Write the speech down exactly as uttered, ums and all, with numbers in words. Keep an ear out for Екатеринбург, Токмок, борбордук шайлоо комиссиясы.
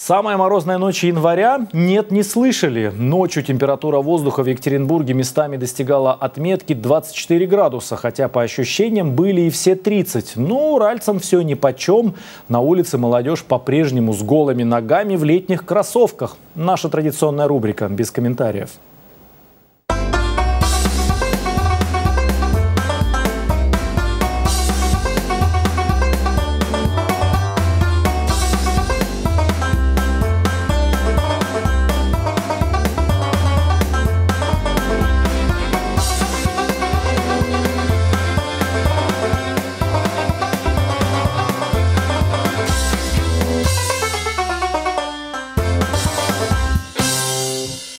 Самая морозная ночь января? Нет, не слышали. Ночью температура воздуха в Екатеринбурге местами достигала отметки двадцать четыре градуса, хотя по ощущениям были и все тридцать. Но уральцам все нипочем. На улице молодежь по-прежнему с голыми ногами в летних кроссовках. Наша традиционная рубрика «Без комментариев».